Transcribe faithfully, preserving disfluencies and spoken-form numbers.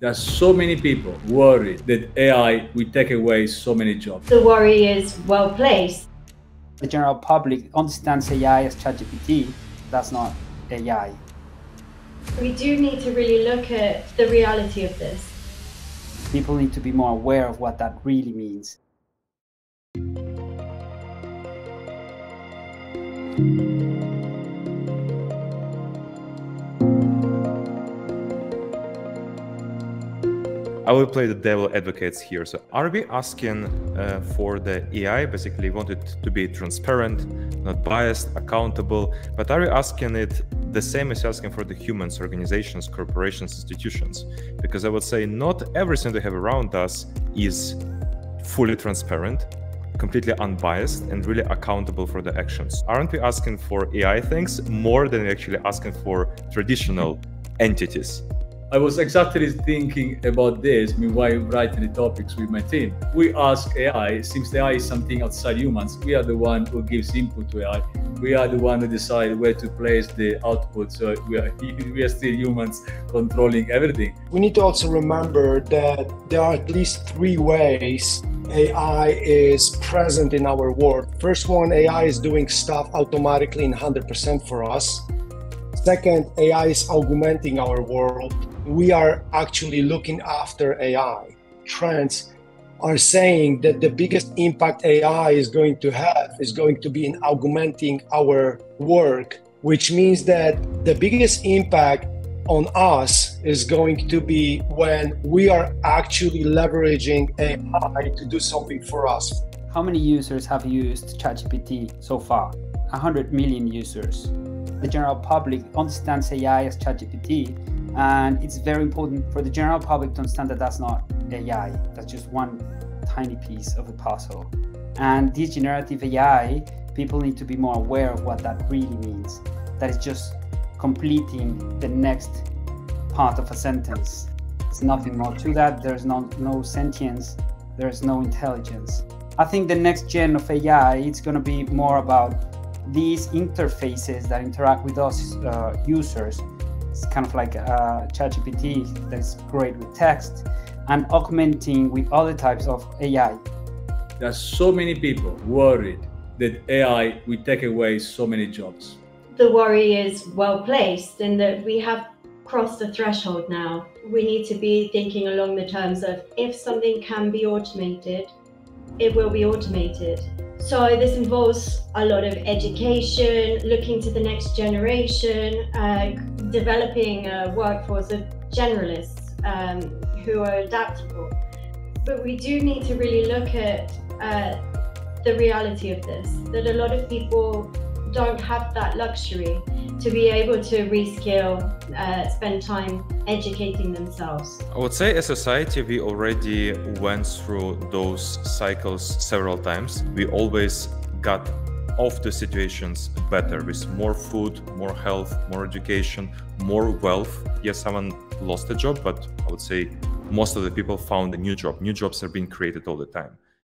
There's so many people worried that A I will take away so many jobs. The worry is well placed. The general public understands A I as ChatGPT. That's not A I. We do need to really look at the reality of this. People need to be more aware of what that really means. I will play the devil advocates here. So are we asking uh, for the A I? Basically, we want it to be transparent, not biased, accountable. But are we asking it the same as asking for the humans, organizations, corporations, institutions? Because I would say not everything they have around us is fully transparent, completely unbiased, and really accountable for the actions. Aren't we asking for A I things more than we're actually asking for traditional entities? I was exactly thinking about this while writing the topics with my team. We ask A I, since A I is something outside humans, we are the one who gives input to A I. We are the one who decides where to place the output, so we are, we are still humans controlling everything. We need to also remember that there are at least three ways A I is present in our world. First one, A I is doing stuff automatically in one hundred percent for us. Second, A I is augmenting our world. We are actually looking after A I. Trends are saying that the biggest impact A I is going to have is going to be in augmenting our work, which means that the biggest impact on us is going to be when we are actually leveraging A I to do something for us. How many users have used ChatGPT so far? one hundred million users. The general public understands A I as ChatGPT, and it's very important for the general public to understand that that's not A I. That's just one tiny piece of the puzzle. And this generative A I, people need to be more aware of what that really means. That is just completing the next part of a sentence. There's nothing more to that. There's no, no sentience. There's no intelligence. I think the next gen of A I, it's going to be more about these interfaces that interact with us uh, users. It's kind of like uh, ChatGPT that's great with text, and augmenting with other types of A I. There's so many people worried that A I will take away so many jobs. The worry is well placed in that we have crossed the threshold now. We need to be thinking along the terms of if something can be automated, it will be automated. So this involves a lot of education, looking to the next generation, uh, developing a workforce of generalists um, who are adaptable. But we do need to really look at uh, the reality of this, that a lot of people don't have that luxury to be able to reskill, uh, spend time educating themselves. I would say as a society, we already went through those cycles several times. We always got off the situations better with more food, more health, more education, more wealth. Yes, someone lost a job, but I would say most of the people found a new job. New jobs are being created all the time.